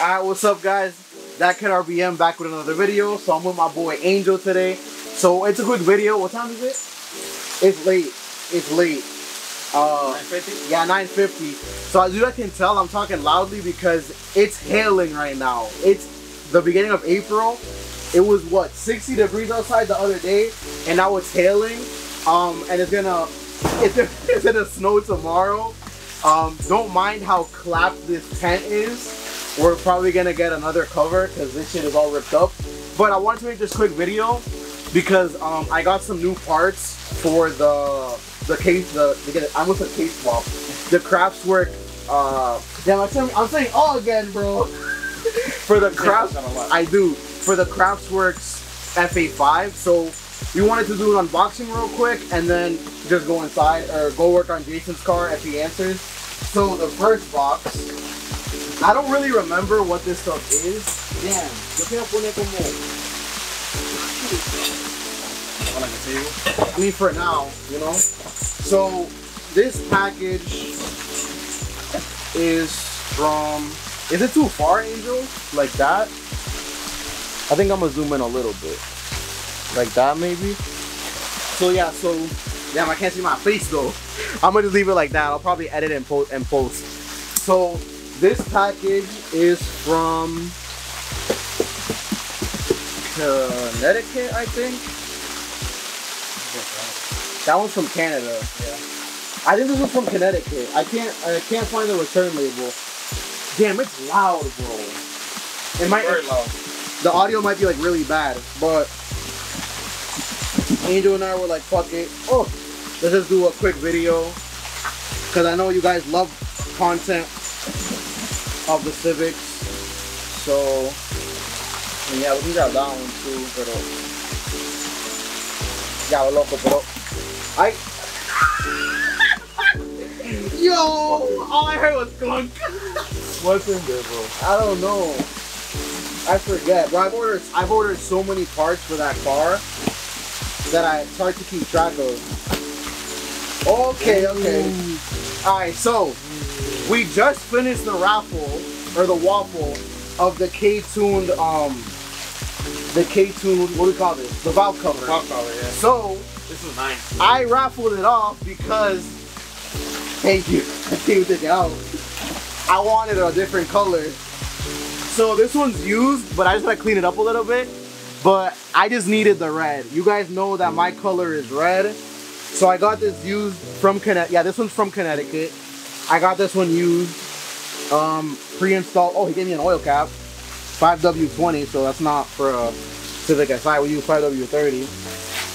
Alright, what's up guys? That KidRBM back with another video. So I'm with my boy Angel today. So it's a quick video. What time is it? It's late. It's late. 9:50? Yeah, 9:50. So as you guys can tell, I'm talking loudly because it's hailing right now. It's the beginning of April. It was what, 60 degrees outside the other day, and now it's hailing. And it's gonna snow tomorrow. Don't mind how clapped this tent is. We're probably gonna get another cover because this shit is all ripped up. But I wanted to make this quick video because I got some new parts for the Kraftwerks. Damn, I'm saying all again, bro. For the Kraftwerks FA5. So we wanted to do an unboxing real quick and then just go inside or go work on Jason's car if he answers. So the first box, I don't really remember what this stuff is. Damn, yo quiero poner como. I mean, for now, you know. So this package is from, is it too far, Angel? Like that? I think I'm gonna zoom in a little bit. Like that maybe? So yeah, so damn, I can't see my face though. I'm gonna just leave it like that. I'll probably edit and post. So this package is from Connecticut, I think. That one's from Canada. Yeah. I think this was from Connecticut. I can't find the return label. Damn, it's loud, bro. It might be very loud. The audio might be like really bad, but Angel and I were like, fuck it. Oh, let's just do a quick video because I know you guys love content of the Civics. So, yeah, we can grab that one too. Pero, ya lo loco, bro. Yo, all I heard was clunk. What's in there, bro? I don't know. I forget, but I've ordered so many parts for that car that it's hard to keep track of. Okay. Alright, so we just finished the raffle or the waffle of the K-tuned what do we call this? The valve cover. Valve cover, yeah. So this was nice. Yeah. I raffled it off because thank you. I came with it out. I wanted a different color. So this one's used, but I just gotta clean it up a little bit. But I just needed the red. You guys know that my color is red. So I got this used from Connecticut. Yeah, this one's from Connecticut. I got this one used, pre-installed. Oh, he gave me an oil cap, 5W20. So that's not for a Civic SI. We use 5W30.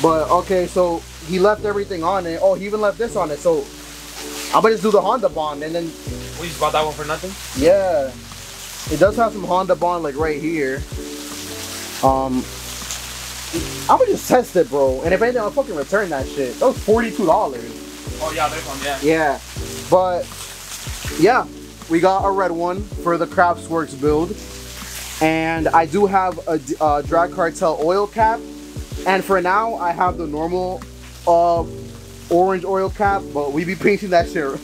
But okay, so he left everything on it. Oh, he even left this on it. So I'm gonna just do the Honda bond and then. We just bought that one for nothing? Yeah. It does have some Honda bond like right here. I'm gonna just test it, bro. And if anything, I'll fucking return that shit. That was $42. Oh yeah, this one, yeah. Yeah, but yeah, we got a red one for the Kraftwerks build, and I do have a Drag Cartel oil cap, and for now I have the normal orange oil cap, but we be painting that shit.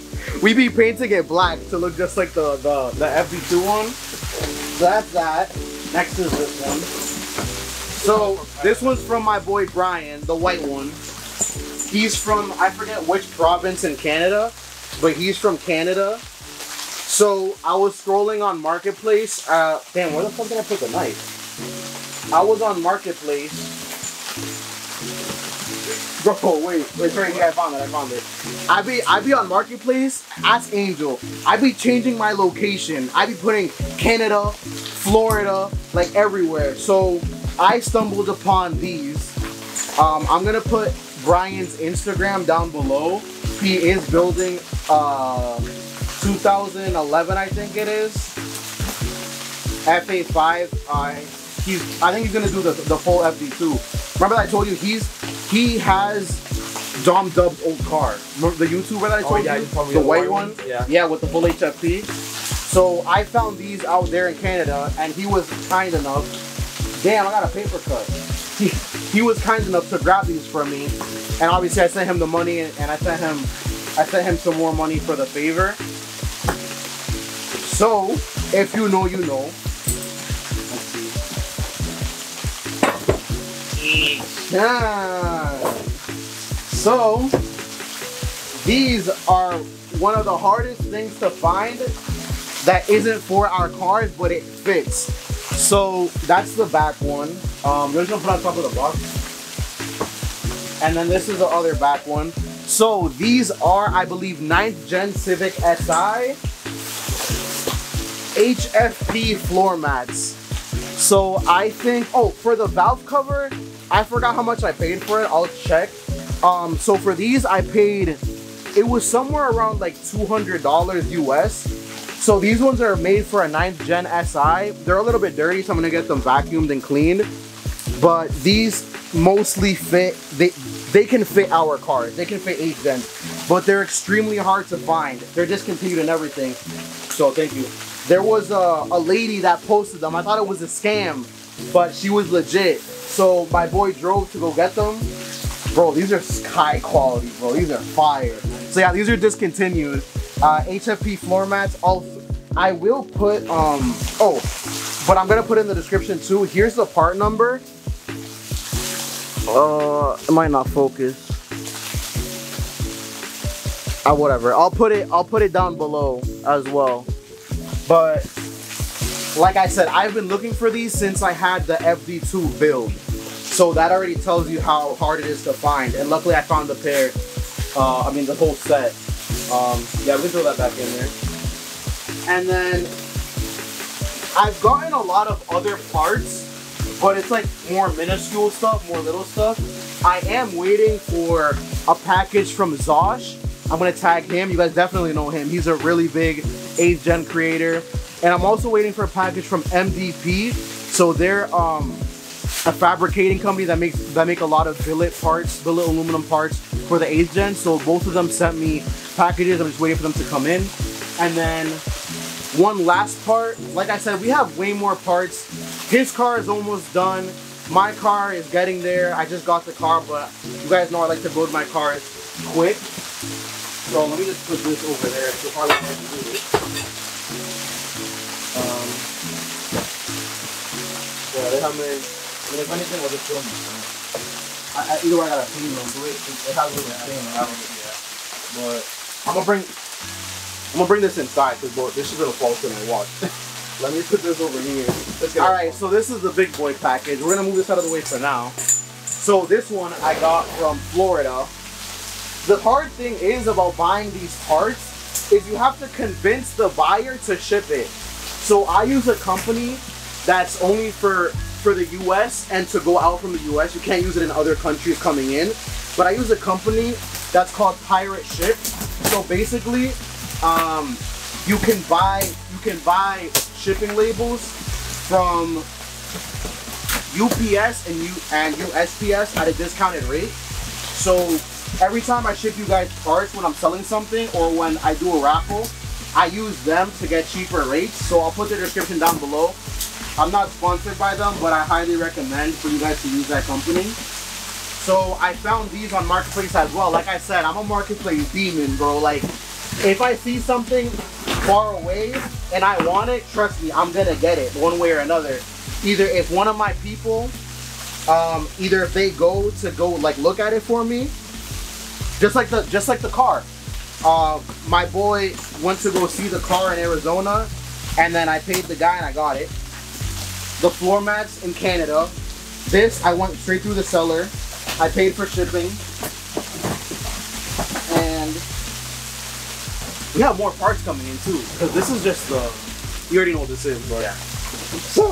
We be painting it black to look just like the FB2 one. So that's that. Next is this one. So this one's from my boy Brian, the white one. He's from, I forget which province in Canada, but he's from Canada. So I was scrolling on Marketplace. Damn, where the fuck did I put the knife? I was on Marketplace. Bro, wait, sorry, yeah, I found it. I be on Marketplace, ask Angel. I be changing my location. I be putting Canada, Florida, like everywhere. So I stumbled upon these. I'm gonna put Brian's Instagram down below. He is building 2011, I think it is. FA5, I think he's gonna do the full FD2. Remember that I told you he has Dom Dub's old car. Remember the YouTuber that I told you? The white one? Yeah. Yeah, with the full HFP. So I found these out there in Canada, and he was kind enough. Damn, I got a paper cut. He was kind enough to grab these for me, and obviously I sent him the money, and I sent him some more money for the favor. So if you know, you know. Yay! So, these are one of the hardest things to find that isn't for our cars, but it fits. So that's the back one. We're just gonna put on top of the box. And then this is the other back one. So these are, I believe, 9th Gen Civic Si HFP floor mats. So I think, oh, for the valve cover, I forgot how much I paid for it. I'll check. So for these, I paid, it was somewhere around like $200 US. So these ones are made for a 9th Gen Si. They're a little bit dirty, so I'm gonna get them vacuumed and cleaned. But these mostly fit, they can fit our cars. They can fit 8th Gen, but they're extremely hard to find. They're discontinued and everything. So thank you. There was a lady that posted them. I thought it was a scam, but she was legit. So my boy drove to go get them. Bro, these are sky quality, bro. These are fire. So yeah, these are discontinued. HFP floor mats. I will put, but I'm gonna put in the description too. Here's the part number. It might not focus. Whatever. I'll put it down below as well. But like I said, I've been looking for these since I had the FD2 build. So that already tells you how hard it is to find. And luckily I found the pair, the whole set. Yeah, we can throw that back in there. And then I've gotten a lot of other parts, but it's like more minuscule stuff, more little stuff. I am waiting for a package from Zosh. I'm gonna tag him. You guys definitely know him. He's a really big 8th Gen creator. And I'm also waiting for a package from MDP. So they're, a fabricating company that make a lot of billet parts, billet aluminum parts for the 8th Gen. So both of them sent me packages. I'm just waiting for them to come in. And then one last part. Like I said, we have way more parts. His car is almost done. My car is getting there. I just got the car, but you guys know I like to build my cars quick. So let me just put this over there. You'll probably have to do this. But if anything, I'll just film this, man. Either way, I got a theme on it. It has a little theme on that one, yeah. But I'm gonna bring this inside, because boy, this is gonna fall to my watch. Let me put this over here. Alright, so this is the big boy package. We're gonna move this out of the way for now. So this one I got from Florida. The hard thing is about buying these parts is you have to convince the buyer to ship it. So I use a company that's only for the US and to go out from the US. You can't use it in other countries coming in, but I use a company that's called Pirate Ship. So basically, you can buy shipping labels from UPS and USPS at a discounted rate. So every time I ship you guys parts when I'm selling something or when I do a raffle, I use them to get cheaper rates. So I'll put the description down below. I'm not sponsored by them, but I highly recommend for you guys to use that company. So I found these on Marketplace as well. Like I said, I'm a Marketplace demon, bro. Like, if I see something far away and I want it, trust me, I'm gonna get it one way or another. Either if one of my people, either if they go like look at it for me, just like the car. My boy went to go see the car in Arizona, and then I paid the guy and I got it. The floor mats in Canada. This, I went straight through the seller. I paid for shipping. And we have more parts coming in too, because this is just the, you already know what this is, bro. Yeah. So,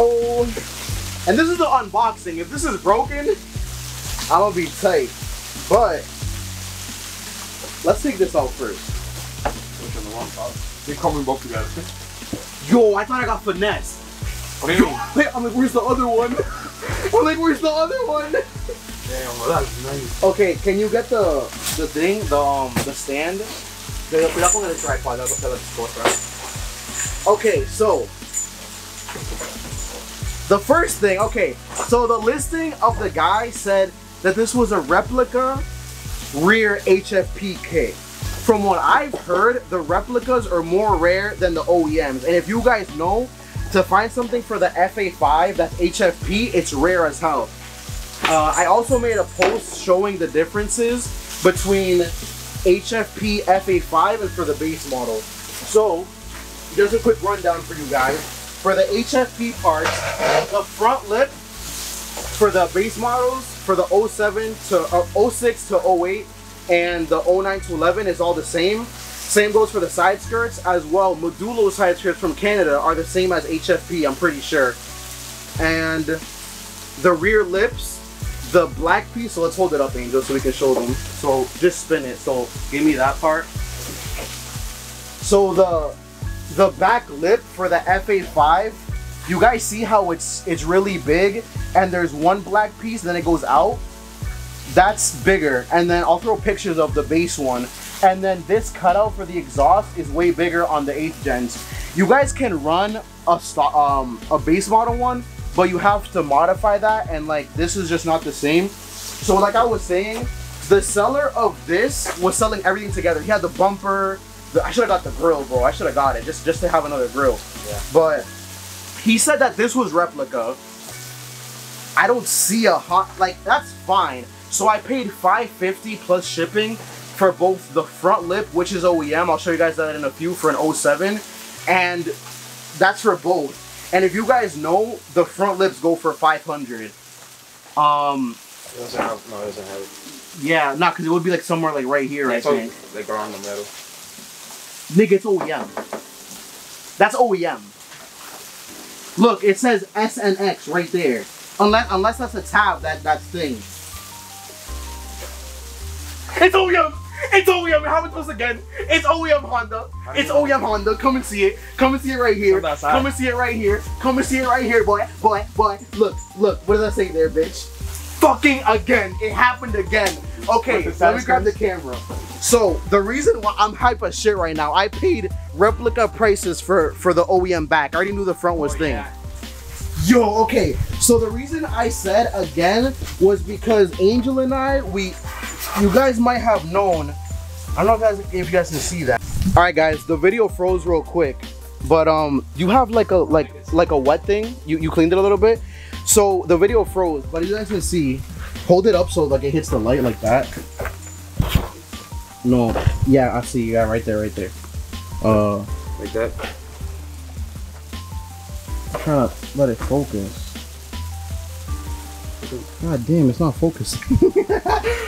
and this is the unboxing. If this is broken, I'm gonna be tight. But let's take this out first. They're coming both together. Yo, I thought I got finessed. What do you mean? I'm like, where's the other one? I'm like, where's the other one? Damn, well, that's nice. Okay, can you get the thing, the stand? Okay, so the first thing, okay, so the listing of the guy said that this was a replica rear HFP kit. From what I've heard, the replicas are more rare than the OEMs, and if you guys know, to find something for the FA5 that's HFP, it's rare as hell. I also made a post showing the differences between HFP, FA5, and for the base model. So there's a quick rundown for you guys. For the HFP parts, the front lip for the base models, for the 06 to 08 and the 09 to 11 is all the same. Same goes for the side skirts as well. Modulo side skirts from Canada are the same as HFP, I'm pretty sure. And the rear lips, the black piece, so let's hold it up, Angel, so we can show them. So just spin it, so give me that part. So the back lip for the FA5, you guys see how it's really big, and there's one black piece, then it goes out? That's bigger, and then I'll throw pictures of the base one. And then this cutout for the exhaust is way bigger on the 8th gens. You guys can run a base model one, but you have to modify that, and like this is just not the same. So like I was saying, the seller of this was selling everything together. He had the bumper, I should have got the grill, bro. I should have got it just to have another grill. Yeah. But he said that this was replica. I don't see a hot, like that's fine. So I paid $550 plus shipping for both the front lip, which is OEM. I'll show you guys that in a few, for an 07, and that's for both. And if you guys know, the front lips go for $500. It doesn't have, no, it doesn't have it. Yeah, not because it would be like somewhere like right here, I think. Like around the middle. Nigga, it's OEM. That's OEM. Look, it says SNX right there. Unless that's a tab, that's thing. It's OEM! It's OEM, it happens once again. It's OEM Honda. It's OEM Honda. Come and see it. Come and see it right here. Come and see it right here. Come and see it right here, boy. Boy, boy. Look, look. What did I say there, bitch? Fucking again. It happened again. Okay, let me grab the camera. So, the reason why I'm hype as shit right now, I paid replica prices for the OEM back. I already knew the front was thing. Yeah. Yo, okay. So, the reason I said again was because Angel and I, you guys might have known. I don't know if you guys can see that. All right, guys, the video froze real quick, but you have like a wet thing. You cleaned it a little bit, so the video froze. But you guys can see. Hold it up so like it hits the light like that. No, yeah, I see. Yeah, right there, right there. Like that. I'm trying to let it focus. God damn, it's not focused.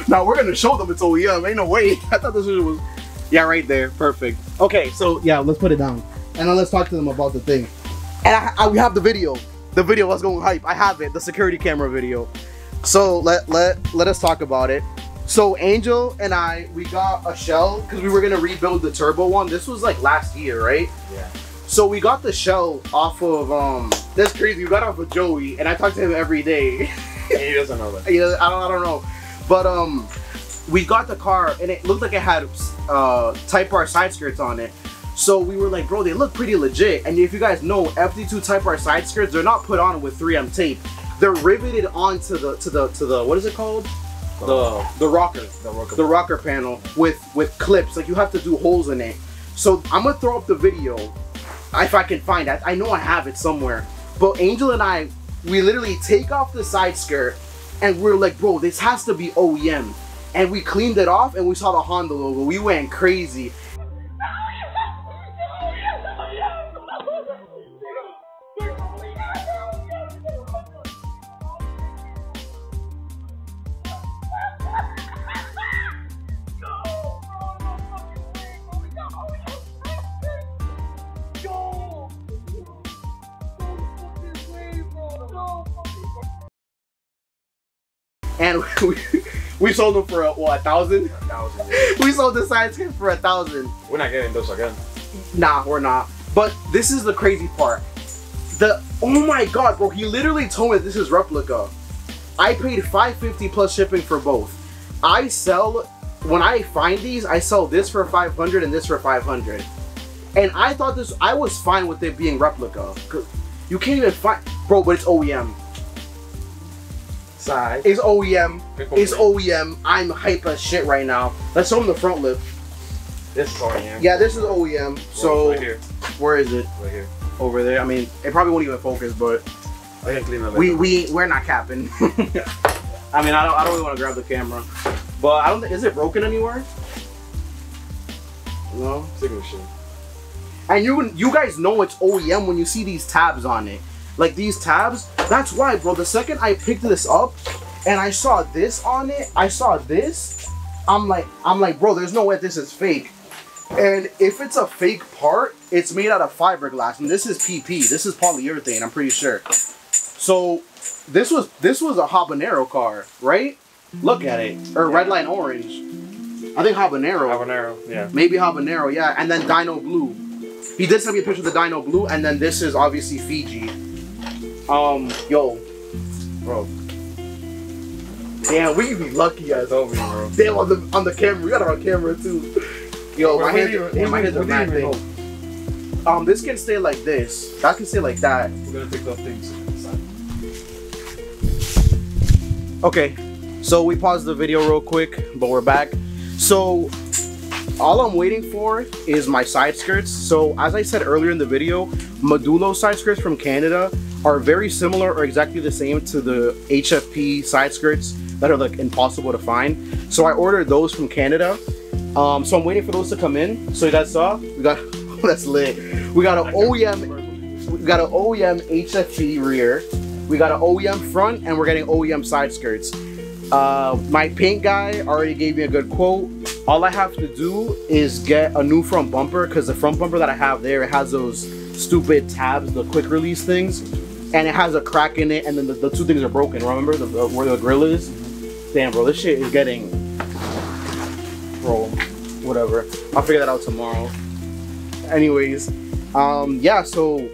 Now we're gonna show them it's OEM. Ain't no way. I thought this was, yeah, right there, perfect. Okay, so yeah, let's put it down, and then let's talk to them about the thing. And we have the video. Let's go hype. I have it, the security camera video. So let us talk about it. So Angel and I, we got a shell because we were gonna rebuild the turbo one. This was like last year, right? Yeah. So we got the shell off of that's crazy. We got it off of Joey, and I talk to him every day. He doesn't know that. I don't know. But we got the car, and it looked like it had type R side skirts on it. So we were like, bro, they look pretty legit. And if you guys know, FD2 type R side skirts, they're not put on with 3M tape. They're riveted onto the what is it called? The rocker. The rocker panel with clips. Like you have to do holes in it. So I'm gonna throw up the video if I can find it. I know I have it somewhere. But Angel and I, we literally take off the side skirt and we're like, bro, this has to be OEM. And we cleaned it off and we saw the Honda logo. We went crazy. And we sold them for what, $1,000? $1,000. Yeah. We sold the side skirt for $1,000. We're not getting those again. Nah, we're not. But this is the crazy part. Oh my God, bro! He literally told me this is replica. I paid $550 plus shipping for both. When I find these, I sell this for $500 and this for $500. And I thought I was fine with it being replica. You can't even find, bro. But it's OEM. Side. It's OEM. It's OEM. I'm hype as shit right now. Let's show them the front lip. This is OEM. Yeah, this is OEM. So right here. Where is it? Right here. Over there. I mean, it probably won't even focus, but I can clean it. We're not capping. Yeah. I mean, I don't really want to grab the camera, but I don't think, is it broken anywhere? No, signal shit. And you guys know it's OEM when you see these tabs on it. Like these tabs, that's why, bro, the second I picked this up and I saw this on it, I saw this, I'm like, bro, there's no way this is fake. And if it's a fake part, it's made out of fiberglass, and this is PP, this is polyurethane, I'm pretty sure. So this was a Habanero car, right? Look at it, or red line orange. I think Habanero, yeah. Maybe Habanero, yeah. And then Dino Blue. He did send me a picture of the Dino Blue, and then this is obviously Fiji. Yo, bro. Damn, we be lucky as always, bro. Damn, on the camera, we got it on camera too. Yo, my hands are mad thing. This can stay like this. That can stay like that. We're gonna pick up things. Okay, so we paused the video real quick, but we're back. So all I'm waiting for is my side skirts. So as I said earlier in the video, Modulo side skirts from Canada are very similar or exactly the same to the HFP side skirts that are like impossible to find. So I ordered those from Canada. So I'm waiting for those to come in. So you guys saw, we got, that's lit. We got an OEM HFP rear. We got an OEM front, and we're getting OEM side skirts. My paint guy already gave me a good quote. All I have to do is get a new front bumper, because the front bumper that I have there, it has those stupid tabs, the quick release things, and it has a crack in it, and then the two things are broken. Remember where the grill is? Damn, bro, this shit is getting, bro, whatever. I'll figure that out tomorrow. Anyways, yeah, so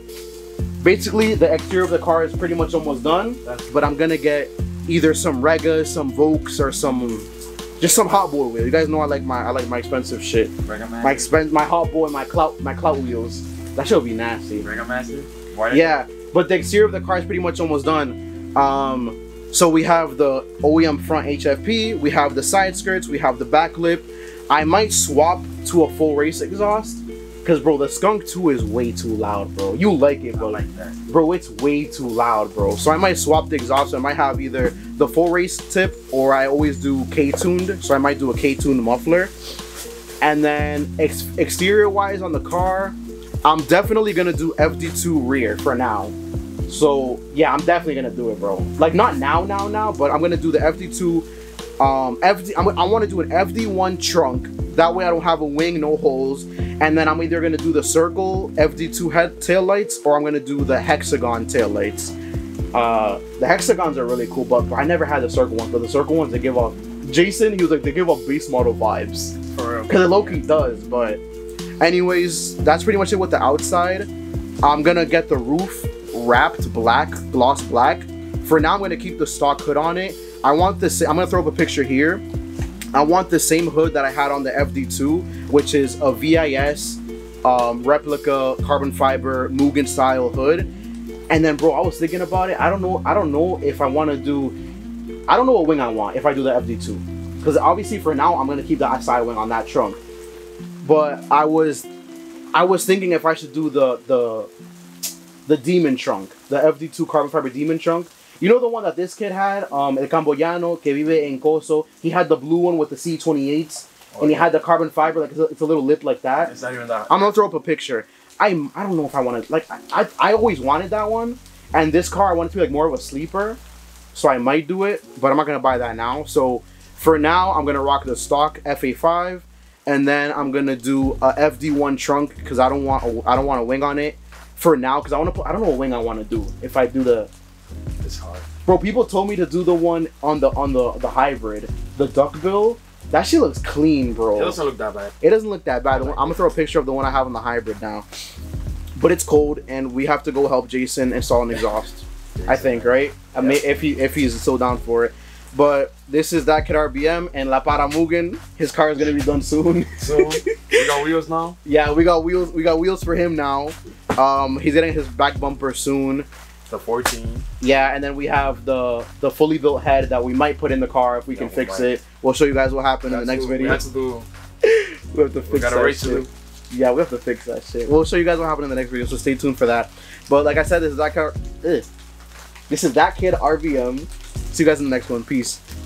basically, the exterior of the car is pretty much almost done, but I'm gonna get either some Regas, some Volks, or just some hot boy wheels. You guys know I like my expensive shit. My hot boy, my clout wheels. That shit would be nasty. Yeah, but the exterior of the car is pretty much almost done. So we have the OEM front HFP, we have the side skirts, we have the back lip. I might swap to a full race exhaust. Cause bro, the Skunk 2 is way too loud, bro. You like it, bro. I like that. Bro, it's way too loud, bro. So I might swap the exhaust. So I might have either the full race tip, or I always do K-tuned. So I might do a K-tuned muffler. And then exterior wise on the car, I'm definitely gonna do FD2 rear for now. So yeah, I'm definitely gonna do it, bro. Like not now, but I'm gonna do the FD2. I wanna do an FD1 trunk. That way I don't have a wing, no holes. And then I'm either gonna do the circle FD2 head tail lights, or I'm gonna do the hexagon tail lights. The hexagons are really cool, but I never had the circle one. But the circle ones, they give off, Jason, he was like, they give off base model vibes. For real. Cause it low-key does, but anyways, that's pretty much it with the outside. I'm gonna get the roof wrapped black, gloss black. For now, I'm gonna keep the stock hood on it. I'm gonna throw up a picture here. I want the same hood that I had on the FD2, which is a VIS replica carbon fiber Mugen style hood. And then, bro, I was thinking about it. I don't know if I want to do. I don't know what wing I want if I do the FD2, because obviously for now I'm gonna keep the side wing on that trunk. But I was thinking if I should do the demon trunk, the FD2 carbon fiber demon trunk. You know the one that this kid had, El Camboyano, que vive en Coso. He had the blue one with the C28s, oh, and he had the carbon fiber, like it's a little lip like that. It's not even that. I'm gonna throw up a picture. I don't know if I want to, like I always wanted that one, and this car I wanted to be like more of a sleeper, so I might do it, but I'm not gonna buy that now. So for now I'm gonna rock the stock FA5, and then I'm gonna do a FD1 trunk because I don't want a wing on it for now because I don't know what wing I want to do if I do the. It's hard, bro. People told me to do the one on the hybrid, the duckbill. That shit looks clean, bro. It doesn't look that bad. It doesn't look that bad. I'm gonna throw a picture of the one I have on the hybrid now. But it's cold, and we have to go help Jason install an exhaust. I think, right? Yeah. I mean, if he's so down for it. But this is that KidRBM and La Para Mugen. His car is gonna be done soon. So we got wheels now. Yeah, we got wheels for him now. He's getting his back bumper soon. The 14. Yeah, and then we have the fully built head that we might put in the car if we can fix it. We'll show you guys what happened in the next video. We have to fix that shit. Yeah, we have to fix that shit. We'll show you guys what happened in the next video, so stay tuned for that. But like I said, this is that KidRBM. See you guys in the next one. Peace.